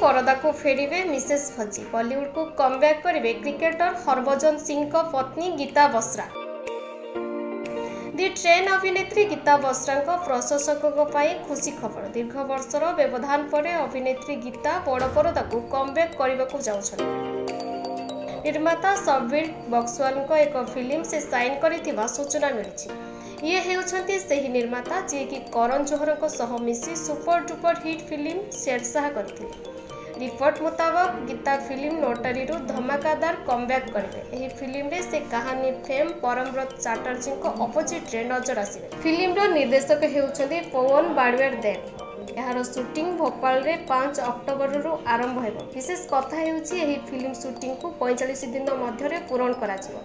परदा को फेरिबे Mrs fuzzy. Bollywood को कमबैक करेंगे क्रिकेटर हरभजन सिंह की पत्नी गीता बस्रा। दि ट्रेन अभिनेत्री गीता बस्रा प्रशंसकों खुशी खबर। दीर्घ वर्षर व्यवधान पर अभिनेत्री गीता बड़ परदा को कमबैक करने को जाउछन। निर्माता सम्बीर बक्सवा एक फिल्म से साइन कर सूचना मिली। ये हेउछन्ती सही निर्माता जी की करण जोहर सह मिसी super duper hit film Shershaah करथिले। रिपोर्ट मुताबिक गीता फिल्म नोटरी धमाकेदार कमबैक करेंगे। फिल्म रे से कहानी फेम परमव्रत चटर्जी को अपोजिट रे नजर आसे। फिल्म निर्देशक होउछन्ती पवन बाडवेर देव। यार शूटिंग भोपाल रे 5 अक्टोबर रु आरंभ होइबो। विशेष कथा हेउछि फिल्म शूटिंग को 45 दिन मध्य पूरण करा जिवो।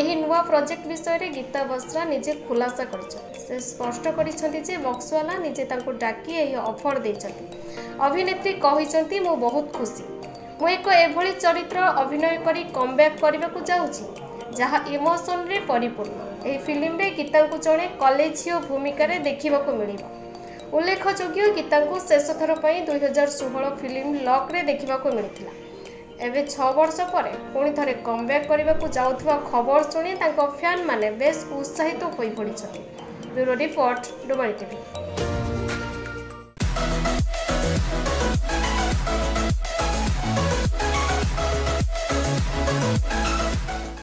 एही नुवा प्रोजेक्ट विषय रे गीता बस्रा निजे खुलासा करिछन्ती। से स्पष्ट करिछन्ती जे बक्सवाला निजे तांको डाकी एही ऑफर दैछन्ती। अभिनेत्री कहिसंती मो बहुत खुशी। मो एक एभली चरित्र अभिनय करी कमबैक करने को जाउछि, जहा इमोशन रे परिपूर्ण। ए फिल्म रे गीता को जड़े कॉलेज झियो भूमिका रे देखिबा को मिलिबा। उल्लेखयोग्य गीता को शेष थर पई 2016 फिल्म लॉक रे देखिबा को मिलिथिला। एबे 6 वर्ष परे पुणी थरे कमबैक करने को जाउथवा खबर सुनी तांको फैन माने बेस उत्साहित होई पड़िछथि। ब्यूरो रिपोर्ट, दुमानी टीवी।